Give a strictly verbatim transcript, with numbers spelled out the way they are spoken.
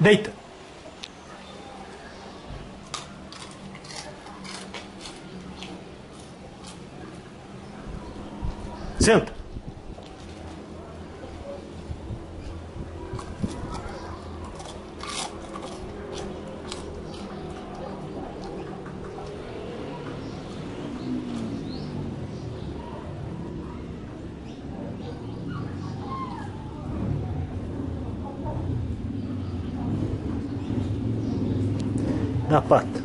Deita. Senta. Da pata.